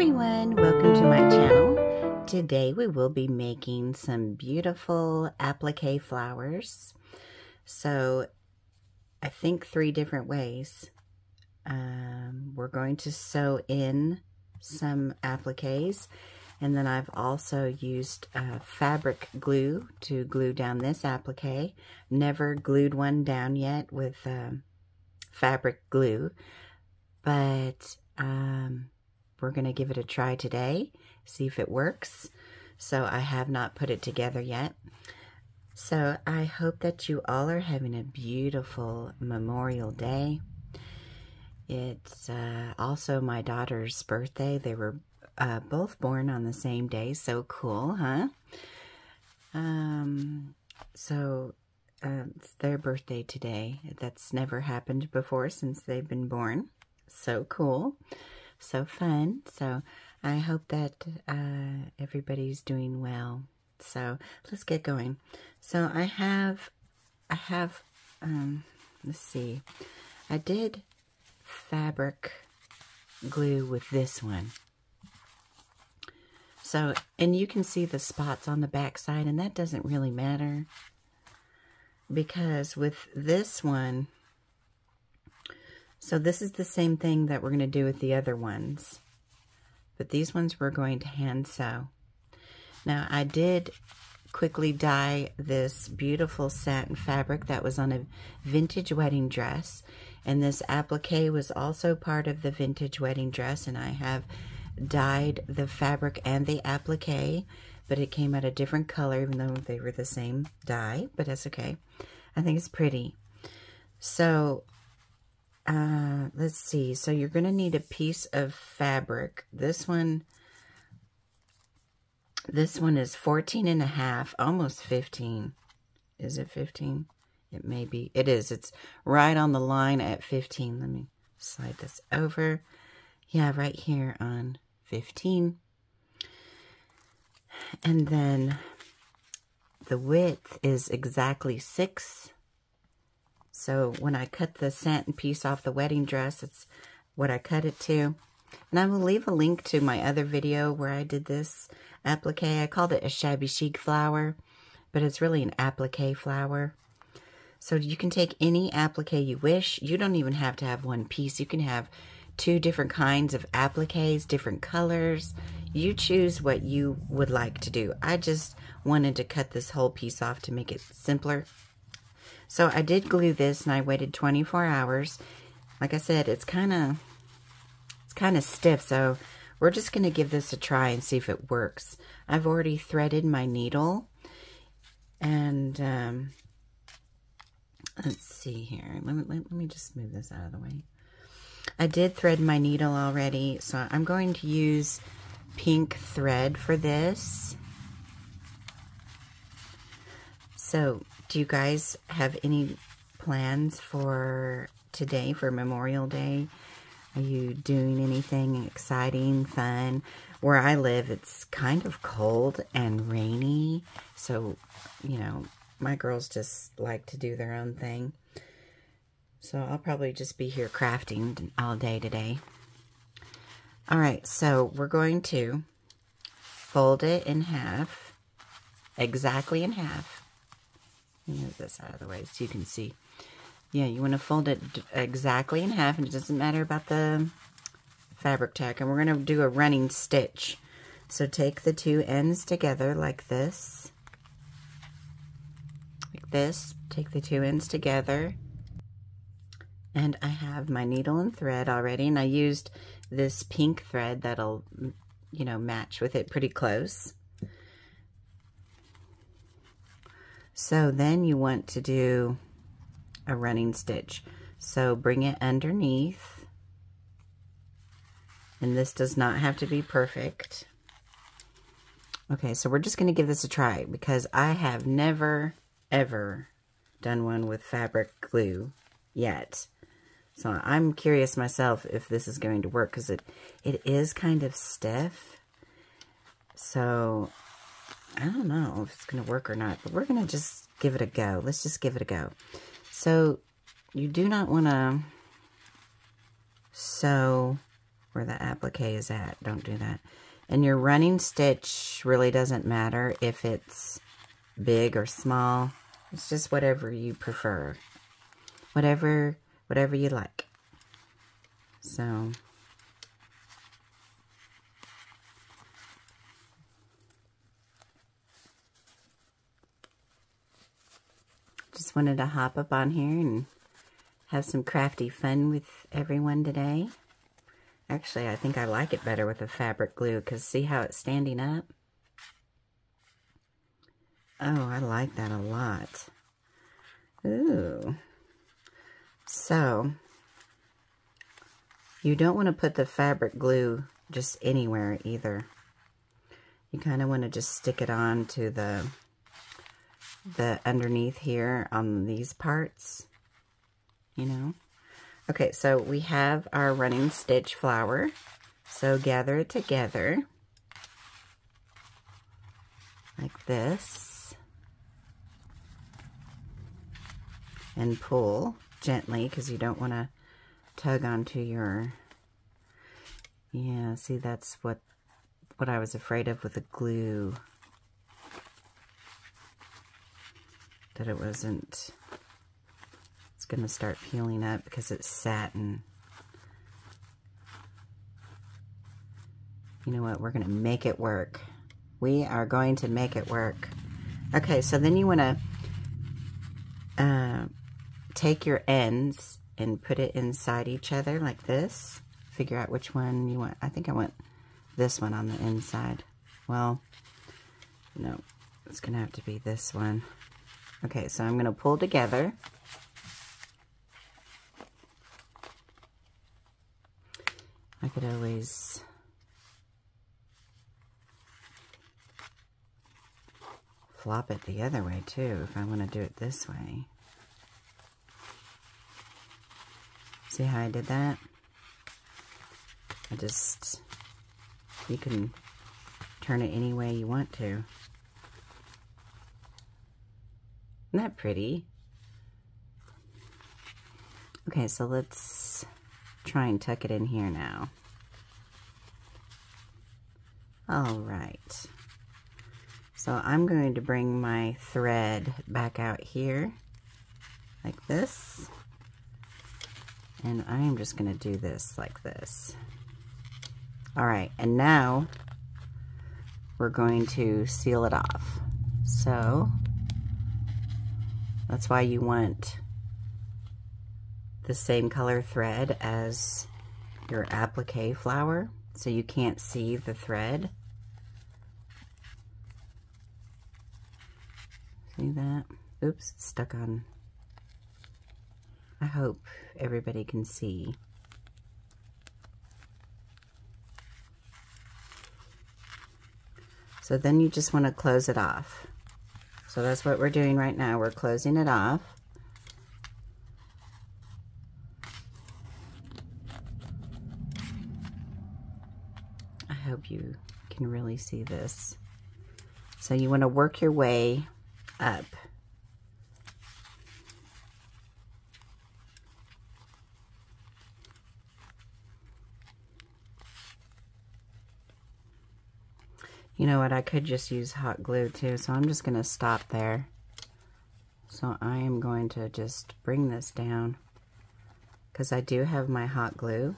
everyone, welcome to my channel. Today we will be making some beautiful applique flowers. So I think three different ways. We're going to sew in some appliques, and then I've also used fabric glue to glue down this applique. Never glued one down yet with fabric glue, but we're going to give it a try today, see if it works. So I have not put it together yet. So I hope that you all are having a beautiful Memorial Day. It's also my daughter's birthday. They were both born on the same day. So cool, huh? So it's their birthday today. That's never happened before since they've been born. So cool. So fun. So I hope that everybody's doing well. So let's get going. So I have let's see. I did fabric glue with this one. So, and you can see the spots on the back side, and that doesn't really matter because with this one, so this is the same thing that we're going to do with the other ones, but these ones we're going to hand sew. Now I did quickly dye this beautiful satin fabric that was on a vintage wedding dress, and this applique was also part of the vintage wedding dress, and I have dyed the fabric and the applique, but it came out a different color even though they were the same dye, but that's okay. I think it's pretty. So let's see. So you're going to need a piece of fabric. This one is 14.5, almost 15. Is it 15? It may be. It is. It's right on the line at 15. Let me slide this over. Yeah, right here on 15. And then the width is exactly 6. So when I cut the satin piece off the wedding dress, it's what I cut it to. And I will leave a link to my other video where I did this applique. I called it a shabby chic flower, but it's really an applique flower. So you can take any applique you wish. You don't even have to have one piece. You can have two different kinds of appliques, different colors. You choose what you would like to do. I just wanted to cut this whole piece off to make it simpler. So I did glue this, and I waited 24 hours. Like I said, it's kind of stiff, so we're just going to give this a try and see if it works. I've already threaded my needle, and let's see here. Let me just move this out of the way. I did thread my needle already, so I'm going to use pink thread for this. So, do you guys have any plans for today, for Memorial Day? Are you doing anything exciting, fun? Where I live, it's kind of cold and rainy. So, you know, my girls just like to do their own thing. So I'll probably just be here crafting all day today. All right, so we're going to fold it in half, exactly in half. Move this out of the way so you can see. Yeah, you want to fold it exactly in half, and it doesn't matter about the fabric tack. And we're going to do a running stitch. So take the two ends together like this. Like this. Take the two ends together. And I have my needle and thread already, and I used this pink thread that'll, you know, match with it pretty close. So then you want to do a running stitch. So bring it underneath. And this does not have to be perfect. Okay, so we're just going to give this a try because I have never, ever done one with fabric glue yet. So I'm curious myself if this is going to work because it is kind of stiff. So I don't know if it's going to work or not, but we're going to just give it a go. Let's just give it a go. So you do not want to sew where the applique is at. Don't do that. And your running stitch really doesn't matter if it's big or small. It's just whatever you prefer. Whatever you like. So just wanted to hop up on here and have some crafty fun with everyone today. Actually, I think I like it better with the fabric glue, because see how it's standing up? Oh, I like that a lot. Ooh. So, you don't want to put the fabric glue just anywhere either. You kind of want to just stick it on to the underneath here on these parts, you know. Okay, so we have our running stitch flower. So gather it together like this and pull gently, because you don't want to tug onto your, yeah, see, that's what I was afraid of with the glue, that it wasn't, it's going to start peeling up because it's satin. You know what, we're going to make it work. We are going to make it work. Okay, so then you want to take your ends and put it inside each other like this. Figure out which one you want. I think I want this one on the inside. Well, no, it's going to have to be this one. Okay, so I'm going to pull together. I could always flop it the other way too if I want to do it this way. See how I did that? I just, you can turn it any way you want to. Isn't that pretty? Okay, so let's try and tuck it in here now. All right. So I'm going to bring my thread back out here like this. And I am just going to do this like this. Alright, and now we're going to seal it off. So that's why you want the same color thread as your applique flower, so you can't see the thread. See that? Oops, it's stuck on. I hope everybody can see. So then you just want to close it off. So that's what we're doing right now. We're closing it off. I hope you can really see this. So you want to work your way up. You know what, I could just use hot glue too, so I'm just going to stop there. So I am going to just bring this down, because I do have my hot glue.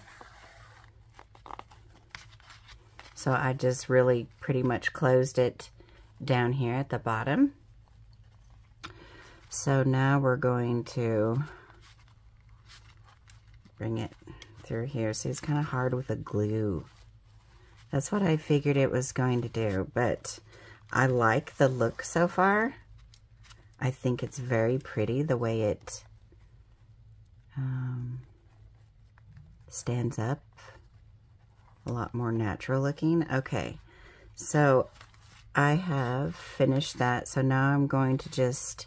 So I just really pretty much closed it down here at the bottom. So now we're going to bring it through here. See, it's kind of hard with the glue. That's what I figured it was going to do, but I like the look so far. I think it's very pretty the way it stands up. A lot more natural looking. Okay, so I have finished that. So now I'm going to just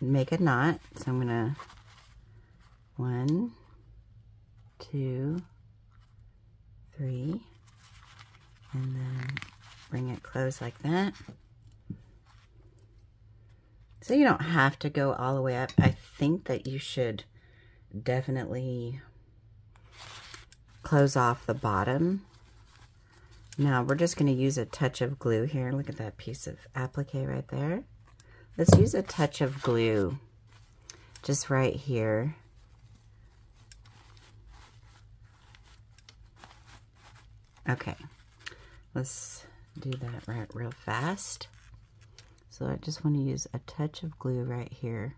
make a knot. So I'm gonna, 1, 2, 3, and then bring it close like that. So you don't have to go all the way up. I think that you should definitely close off the bottom. Now we're just going to use a touch of glue here. Look at that piece of applique right there. Let's use a touch of glue just right here. Okay, let's do that right real fast. So I just want to use a touch of glue right here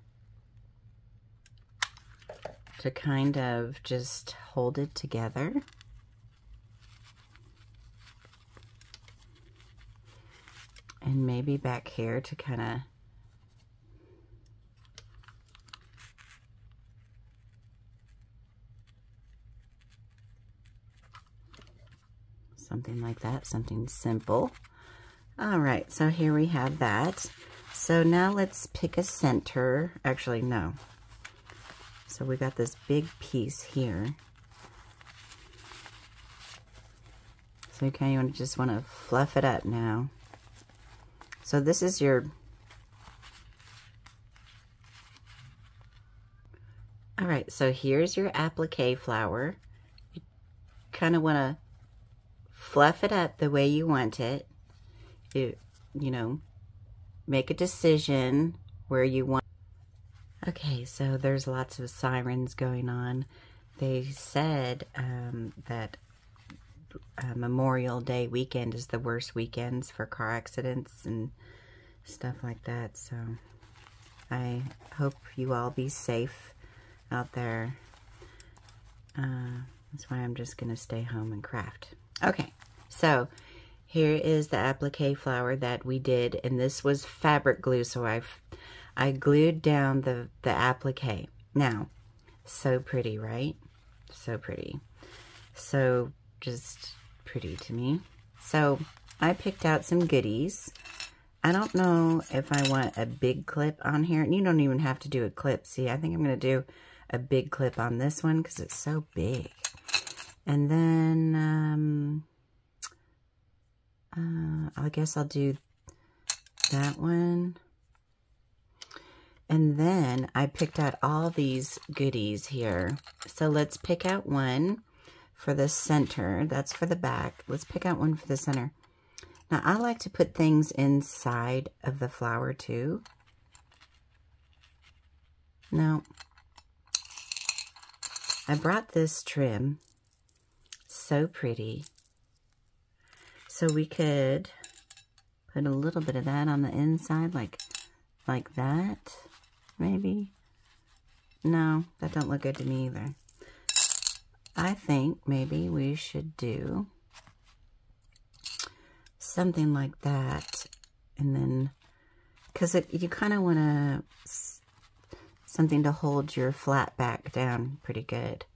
to kind of just hold it together. And maybe back here to kind of something like that, something simple. All right, so here we have that. So now let's pick a center. Actually, no. So we got this big piece here. So you kind of just want to fluff it up now. So this is your... All right, so here's your applique flower. You kind of want to fluff it up the way you want it. You know, make a decision where you want. Okay, so there's lots of sirens going on. They said that Memorial Day weekend is the worst weekends for car accidents and stuff like that. So I hope you all be safe out there. That's why I'm just going to stay home and craft. Okay, so here is the applique flower that we did, and this was fabric glue, so I glued down the applique. Now, so pretty, right? So pretty. So just pretty to me. So I picked out some goodies. I don't know if I want a big clip on here. You don't even have to do a clip. See, I think I'm going to do a big clip on this one because it's so big. And then... I guess I'll do that one. And then I picked out all these goodies here. So let's pick out one for the center. That's for the back. Let's pick out one for the center. Now I like to put things inside of the flower too. Now, I brought this trim. So pretty. So we could put a little bit of that on the inside, like that, maybe. No, that don't look good to me either. I think maybe we should do something like that. And then, because you kind of want something to hold your flat back down pretty good.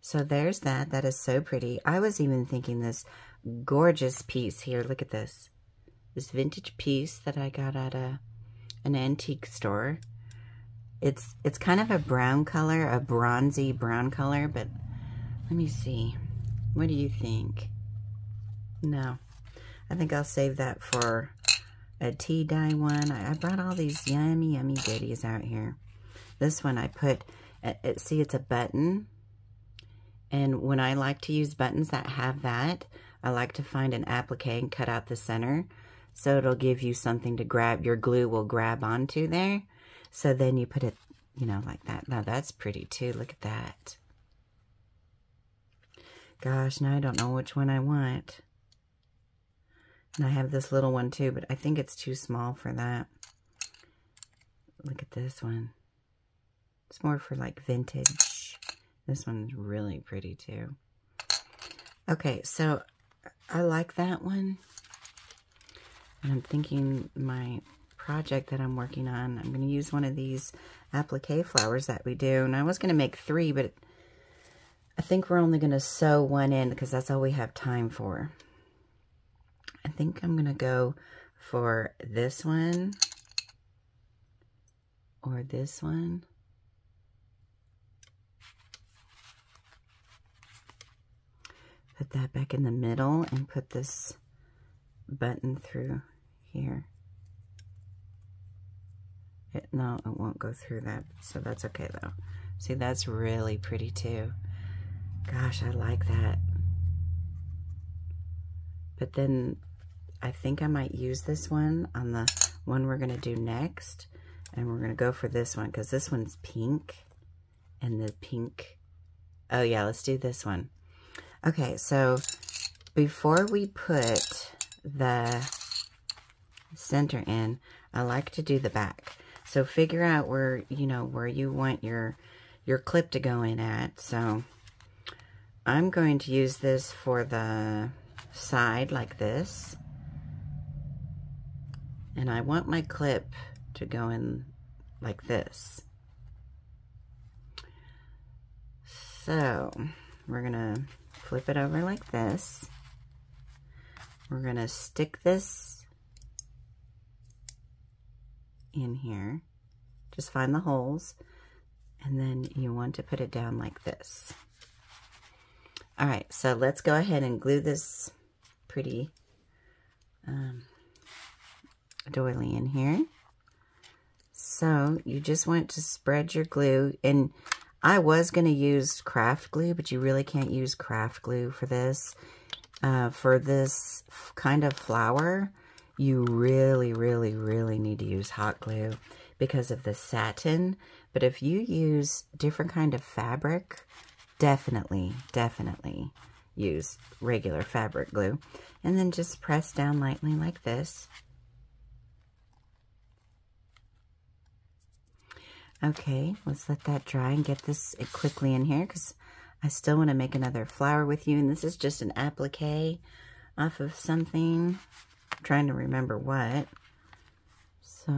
So there's that. That is so pretty. I was even thinking this gorgeous piece here. Look at this. This vintage piece that I got at an antique store. It's kind of a brown color, a bronzy brown color, but let me see. What do you think? No. I think I'll save that for a tea dye one. I brought all these yummy, yummy goodies out here. This one I put, see, it's a button. And when I like to use buttons that have that, I like to find an applique and cut out the center. So it'll give you something to grab. Your glue will grab onto there. So then you put it, you know, like that. Now that's pretty too. Look at that. Gosh, now I don't know which one I want. And I have this little one too, but I think it's too small for that. Look at this one. It's more for like vintage. This one's really pretty too. Okay, so I like that one. And I'm thinking my project that I'm working on, I'm gonna use one of these applique flowers that we do. And I was gonna make three, but I think we're only gonna sew one in because that's all we have time for. I think I'm gonna go for this one or this one. Put that back in the middle and put this button through here. No, it won't go through that, so that's okay though. See, that's really pretty too. Gosh, I like that. But then I think I might use this one on the one we're going to do next. And we're going to go for this one because this one's pink. And the pink... Oh yeah, let's do this one. Okay, so before we put the center in, I like to do the back. So figure out where, you know, where you want your clip to go in at. So I'm going to use this for the side like this. And I want my clip to go in like this. So we're gonna flip it over like this. We're gonna stick this in here. Just find the holes, and then you want to put it down like this. All right, so let's go ahead and glue this pretty doily in here. So you just want to spread your glue, and I was going to use craft glue, but you really can't use craft glue for this. For this kind of flower, you really, really, really need to use hot glue because of the satin. But if you use different kind of fabric, definitely, definitely use regular fabric glue. And then just press down lightly like this. Okay, let's let that dry and get this quickly in here because I still want to make another flower with you. And this is just an applique off of something. I'm trying to remember what. So,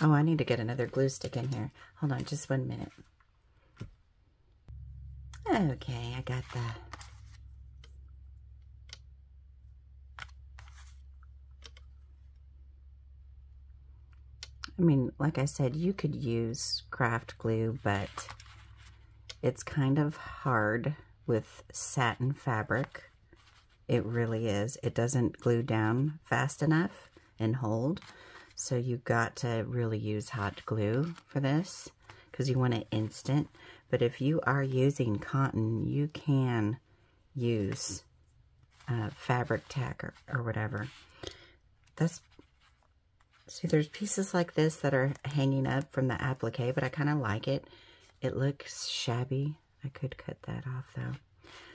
oh, I need to get another glue stick in here. Hold on just 1 minute. Okay, I got that. I mean, like I said, you could use craft glue, but it's kind of hard with satin fabric. It really is. It doesn't glue down fast enough and hold. So you've got to really use hot glue for this because you want it instant. But if you are using cotton, you can use fabric tack or whatever. That's... See, there's pieces like this that are hanging up from the applique, but I kind of like it. It looks shabby. I could cut that off, though.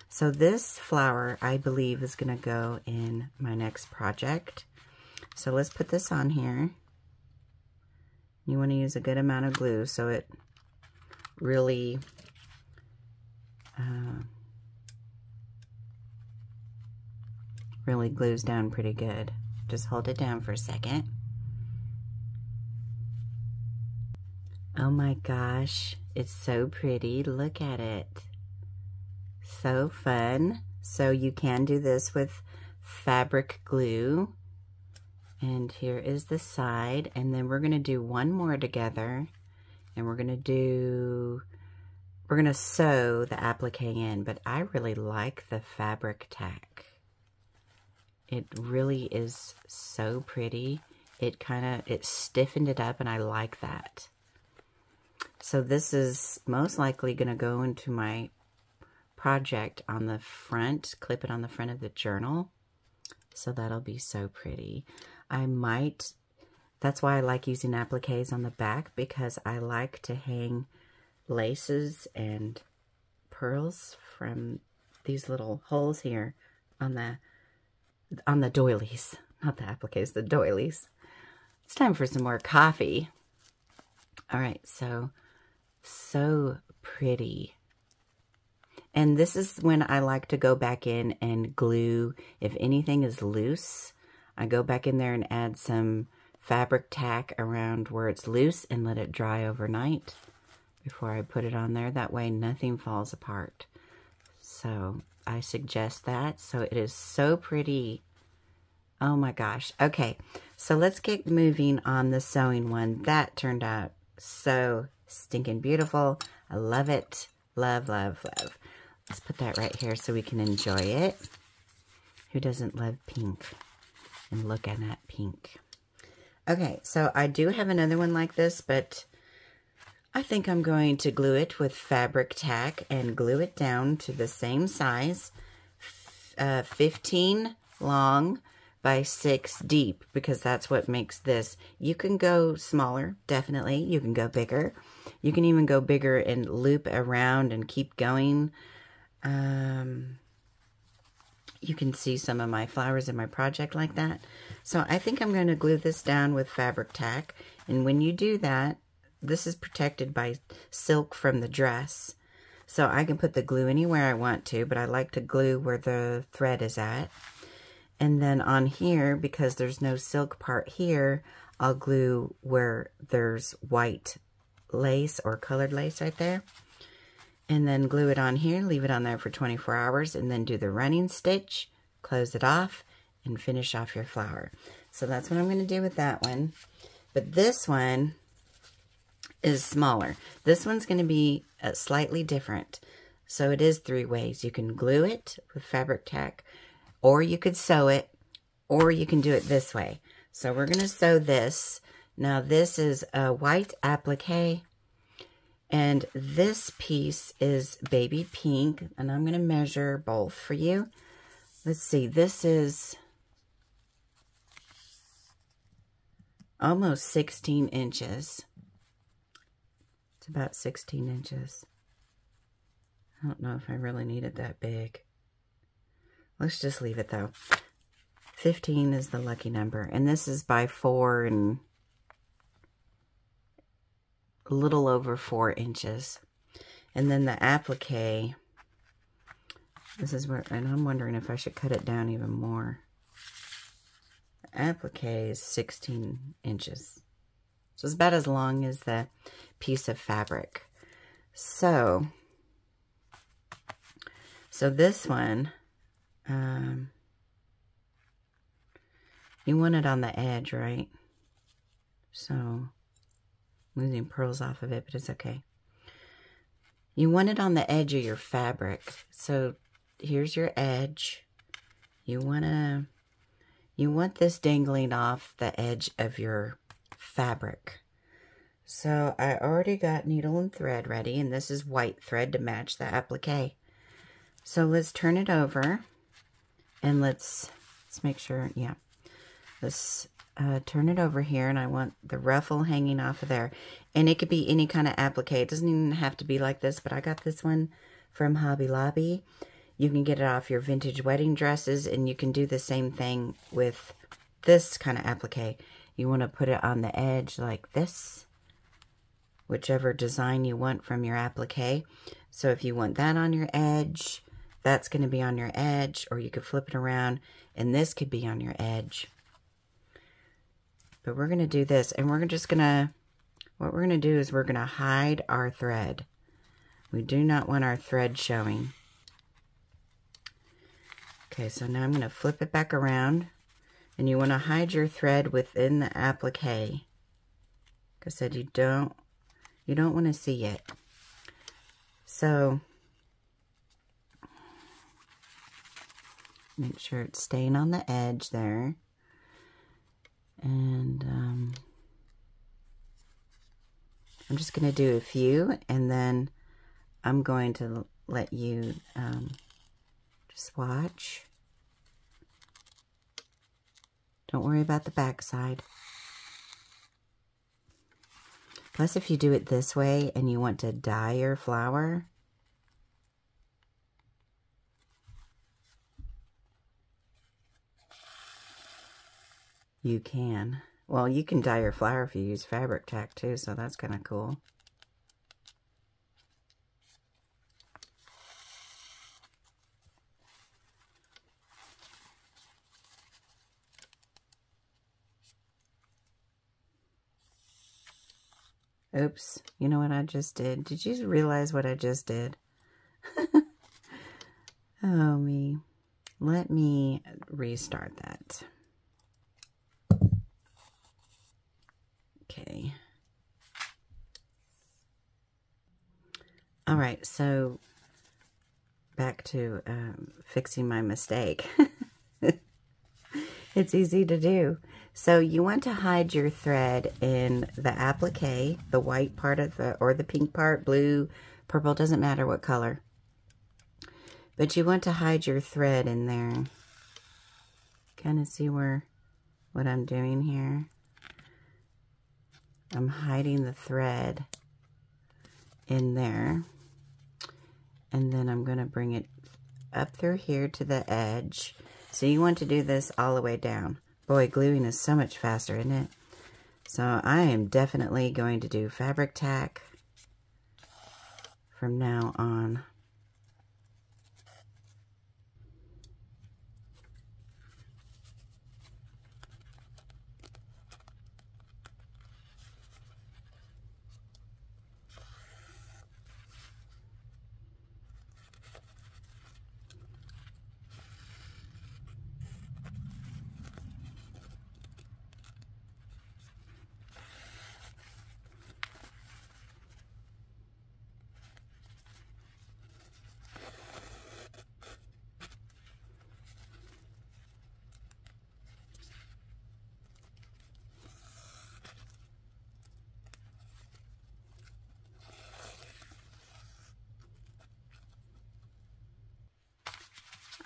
So this flower, I believe, is going to go in my next project. So let's put this on here. You want to use a good amount of glue so it really really glues down pretty good. Just hold it down for a second. Oh my gosh, it's so pretty. Look at it. So fun. So you can do this with fabric glue. And here is the side. And then we're going to do one more together. And we're going to do... We're going to sew the applique in. But I really like the fabric tack. It really is so pretty. It kind of... It stiffened it up and I like that. So this is most likely going to go into my project on the front, clip it on the front of the journal. So that'll be so pretty. I might, that's why I like using appliques on the back because I like to hang laces and pearls from these little holes here on the doilies. Not the appliques, the doilies. It's time for some more coffee. All right, so pretty. And this is when I like to go back in and glue. If anything is loose, I go back in there and add some fabric tack around where it's loose and let it dry overnight before I put it on there. That way nothing falls apart. So I suggest that. So it is so pretty. Oh my gosh. Okay, so let's get moving on the sewing one. That turned out so stinking beautiful. I love it. Love, love, love. Let's put that right here so we can enjoy it. Who doesn't love pink? And look at that pink. Okay, so I do have another one like this, but I think I'm going to glue it with fabric tack and glue it down to the same size 15 long by 6 deep, because that's what makes this. You can go smaller, definitely. You can go bigger. You can even go bigger and loop around and keep going. You can see some of my flowers in my project like that. So I think I'm going to glue this down with fabric tack. And when you do that, this is protected by silk from the dress. So I can put the glue anywhere I want to, but I like to glue where the thread is at. And then on here, because there's no silk part here, I'll glue where there's white lace or colored lace right there. And then glue it on here, leave it on there for 24 hours, and then do the running stitch, close it off, and finish off your flower. So that's what I'm going to do with that one. But this one is smaller. This one's going to be slightly different. So it is 3 ways. You can glue it with fabric tack, or you could sew it, or you can do it this way. So we're going to sew this. Now this is a white applique, and this piece is baby pink, and I'm going to measure both for you. Let's see, this is almost 16 inches. It's about 16 inches. I don't know if I really need it that big. Let's just leave it though. 15 is the lucky number. And this is by 4 and a little over 4 inches. And then the applique, this is where, and I'm wondering if I should cut it down even more. The applique is 16 inches. So it's about as long as the piece of fabric. So this one, you want it on the edge, right? So I'm losing pearls off of it, but it's okay. You want it on the edge of your fabric. So here's your edge. You want this dangling off the edge of your fabric. So I already got needle and thread ready, and this is white thread to match the applique. So let's turn it over. And let's make sure, yeah, let's turn it over here, and I want the ruffle hanging off of there. And it could be any kind of applique. It doesn't even have to be like this, but I got this one from Hobby Lobby. You can get it off your vintage wedding dresses, and you can do the same thing with this kind of applique. You want to put it on the edge like this, whichever design you want from your applique. So if you want that on your edge, that's going to be on your edge, or you could flip it around, and this could be on your edge. But we're going to do this, and we're just going to, what we're going to do is we're going to hide our thread. We do not want our thread showing. Okay, so now I'm going to flip it back around, and you want to hide your thread within the applique. Like I said, you don't want to see it. So make sure it's staying on the edge there. And I'm just going to do a few, and then I'm going to let you just watch. Don't worry about the back side. Plus, if you do it this way and you want to dye your flower, you can. Well, you can dye your flower if you use fabric tack too, so that's kind of cool. Oops, you know what I just did? Did you realize what I just did? Oh, me. Let me restart that. Okay. All right, so back to fixing my mistake. It's easy to do. So you want to hide your thread in the applique, the white part of the, or the pink part, blue, purple, doesn't matter what color. But you want to hide your thread in there. Kind of see where, what I'm doing here? I'm hiding the thread in there. And then I'm going to bring it up through here to the edge. So you want to do this all the way down. Boy, gluing is so much faster, isn't it? So I am definitely going to do fabric tack from now on.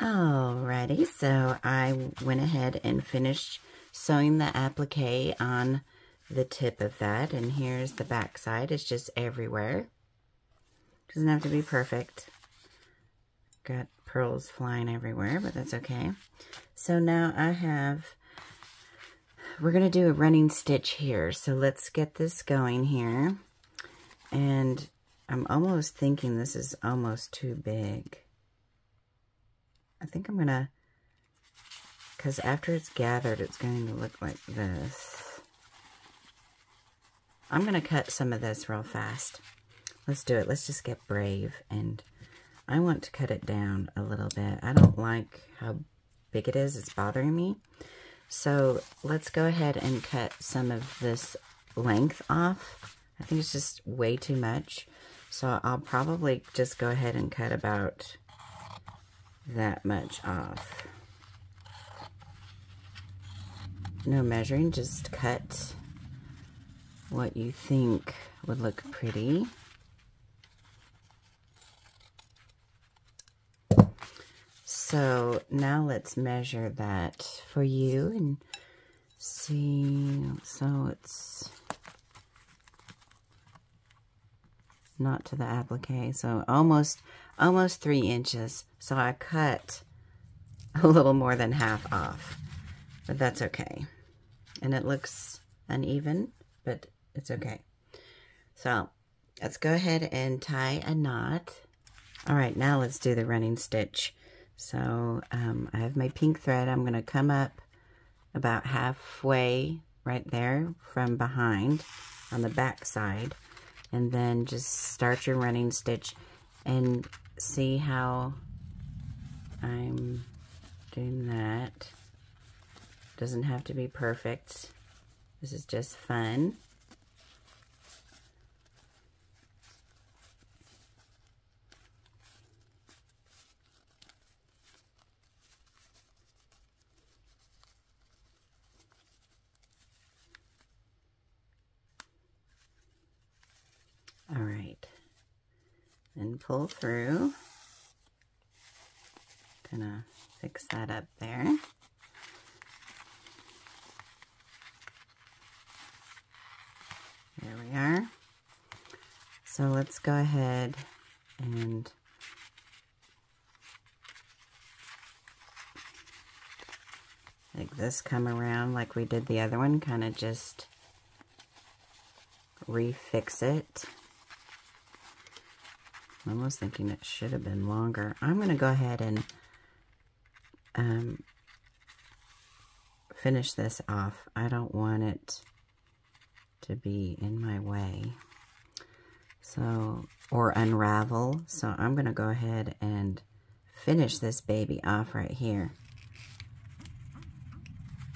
Alrighty, so I went ahead and finished sewing the applique on the tip of that, and here's the back side. It's just everywhere. Doesn't have to be perfect. Got pearls flying everywhere, but that's okay. So now I have, we're gonna do a running stitch here. So let's get this going here. And I'm almost thinking this is almost too big. I think I'm gonna, because after it's gathered, it's going to look like this. I'm gonna cut some of this real fast. Let's do it. Let's just get brave. And I want to cut it down a little bit. I don't like how big it is. It's bothering me. So let's go ahead and cut some of this length off. I think it's just way too much. So I'll probably just go ahead and cut about that much off. No measuring, just cut what you think would look pretty. So now let's measure that for you and see. So it's not to the applique, so almost 3 inches. So I cut a little more than half off, but that's okay. And it looks uneven, but it's okay. So let's go ahead and tie a knot. All right, now let's do the running stitch. So I have my pink thread. I'm gonna come up about halfway right there from behind on the back side, and then just start your running stitch and see how I'm doing that. Doesn't have to be perfect. This is just fun. All right, and pull through. Gonna fix that up there. There we are. So let's go ahead and make this come around like we did the other one, kind of just refix it. I'm almost thinking it should have been longer. I'm going to go ahead and finish this off. I don't want it to be in my way, so, or unravel. So I'm going to go ahead and finish this baby off right here.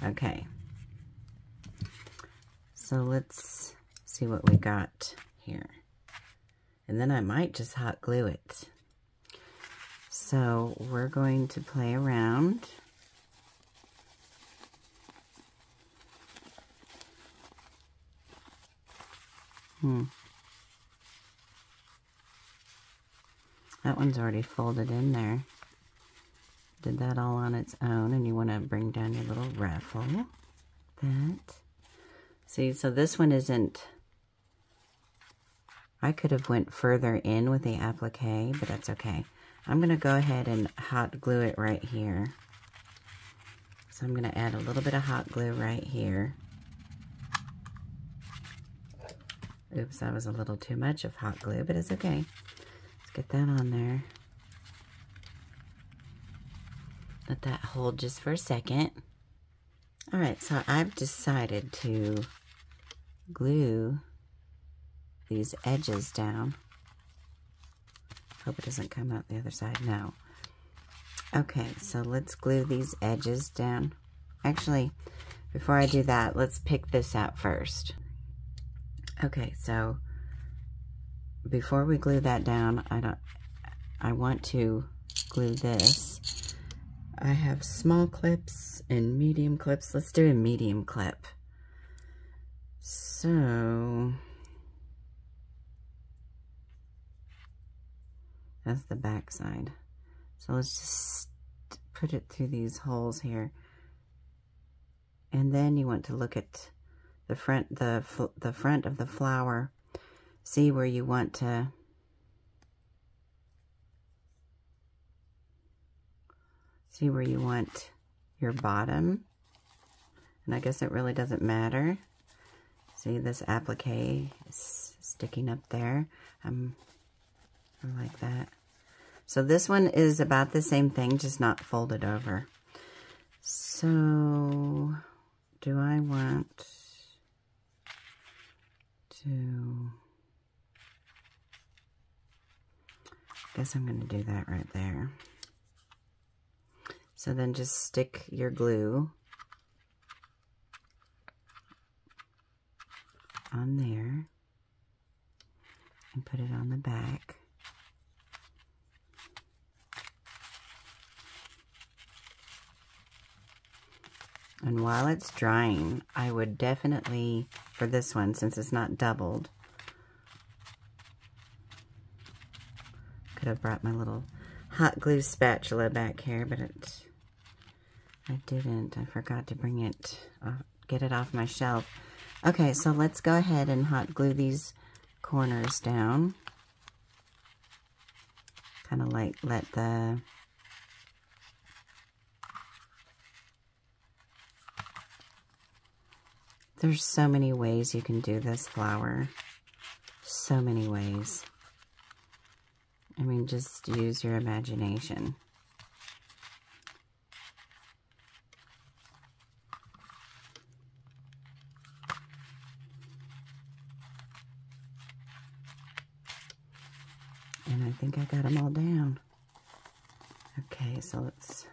Okay. So let's see what we got here. And then I might just hot glue it. So we're going to play around. That one's already folded in there. did that all on its own, and you want to bring down your little ruffle. That. See, so this one isn't, I could have went further in with the applique, but that's okay. I'm going to go ahead and hot glue it right here. So I'm going to add a little bit of hot glue right here. Oops, that was a little too much of hot glue, but it's okay. Let's get that on there. Let that hold just for a second. All right, so I've decided to glue these edges down. Hope it doesn't come out the other side. No. Okay, so let's glue these edges down. Actually, before I do that, let's pick this out first. Okay, so before we glue that down, I want to glue this. I have small clips and medium clips. Let's do a medium clip. So that's the back side. So let's just put it through these holes here. And then you want to look at the front, the front of the flower. See where you want to see where you want your bottom. And I guess it really doesn't matter. See, this applique is sticking up there. I like that. So this one is about the same thing, just not folded over. So do I want to, I guess I'm going to do that right there. So then just stick your glue on there and put it on the back. And while it's drying, I would definitely, for this one, since it's not doubled, could have brought my little hot glue spatula back here, but it's, I didn't. I forgot to bring it, get it off my shelf. Okay, so let's go ahead and hot glue these corners down. Kind of like let the, there's so many ways you can do this flower. So many ways. I mean, just use your imagination. And I think I got them all down. Okay, so let's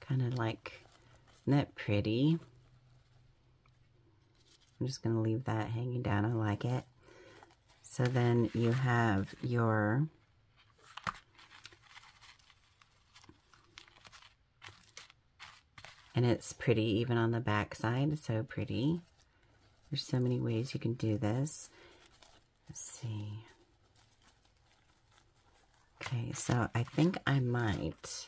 kind of like, isn't that pretty? I'm just going to leave that hanging down. I like it. So then you have your and it's pretty even on the back side. So pretty. There's so many ways you can do this. Let's see. Okay, so I think I might.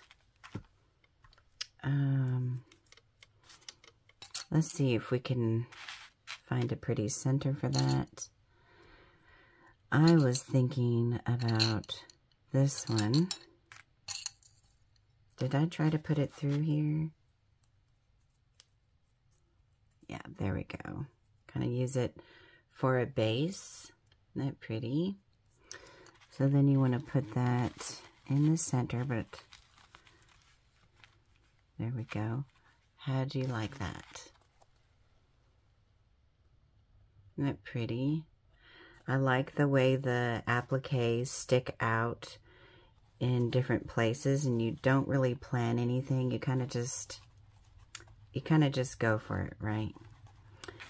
Let's see if we can find a pretty center for that. I was thinking about this one. Did I try to put it through here? Yeah, there we go. Kind of use it for a base. Isn't that pretty? So then you want to put that in the center, but there we go. How do you like that? Isn't that pretty? I like the way the appliques stick out in different places, and you don't really plan anything. You kind of just go for it, right?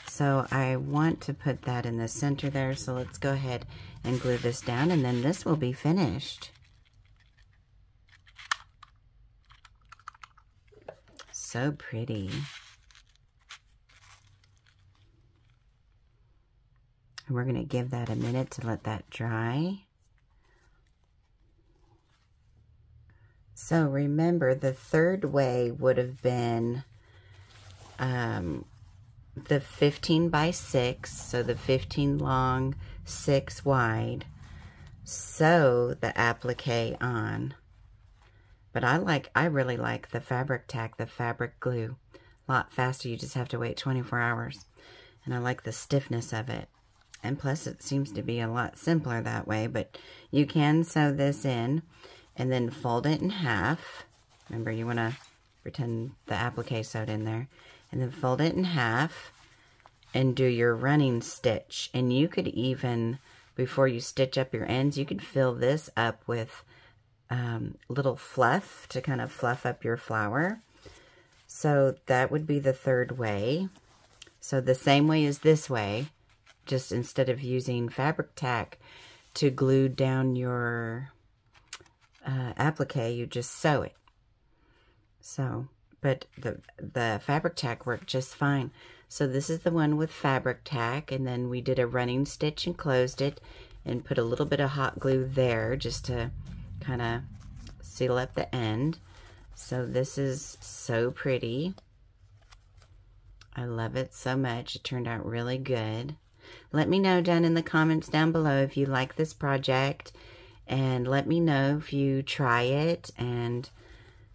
So I want to put that in the center there. So let's go ahead and glue this down, and then this will be finished. So pretty. And we're going to give that a minute to let that dry. So remember, the third way would have been the 15 by 6, so the 15 long, 6 wide. Sew the applique on. But I really like the fabric tack, the fabric glue. A lot faster, you just have to wait 24 hours. And I like the stiffness of it. And plus it seems to be a lot simpler that way, but you can sew this in and then fold it in half. Remember, you want to pretend the applique sewed in there. And then fold it in half and do your running stitch. And you could even, before you stitch up your ends, you could fill this up with little fluff to kind of fluff up your flower. So that would be the third way. So the same way as this way, just instead of using fabric tack to glue down your applique, you just sew it. So, but the fabric tack worked just fine. So this is the one with fabric tack, and then we did a running stitch and closed it and put a little bit of hot glue there just to kind of seal up the end. So this is so pretty. I love it so much. It turned out really good. Let me know down in the comments down below if you like this project, and let me know if you try it, and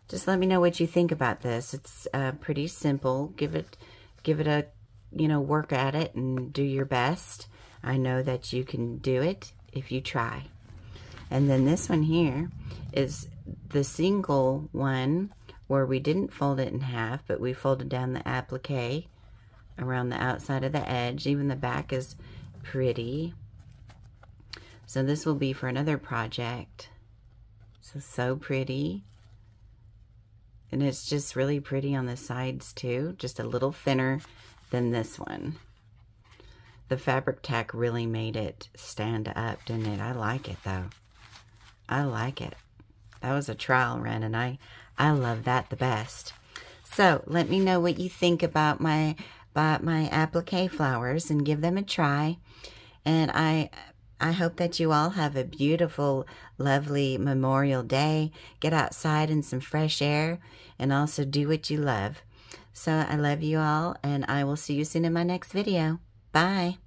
just let me know what you think about this. It's pretty simple. Give it a, work at it and do your best. I know that you can do it if you try. And then this one here is the single one where we didn't fold it in half, but we folded down the applique around the outside of the edge. Even the back is pretty. So this will be for another project. So pretty. And it's just really pretty on the sides too, just a little thinner than this one. The fabric tack really made it stand up, didn't it? I like it though. I like it. That was a trial run, and I love that the best. So let me know what you think about my applique flowers, and give them a try. And I hope that you all have a beautiful, lovely Memorial Day. Get outside in some fresh air, and also do what you love. So I love you all, and I will see you soon in my next video. Bye.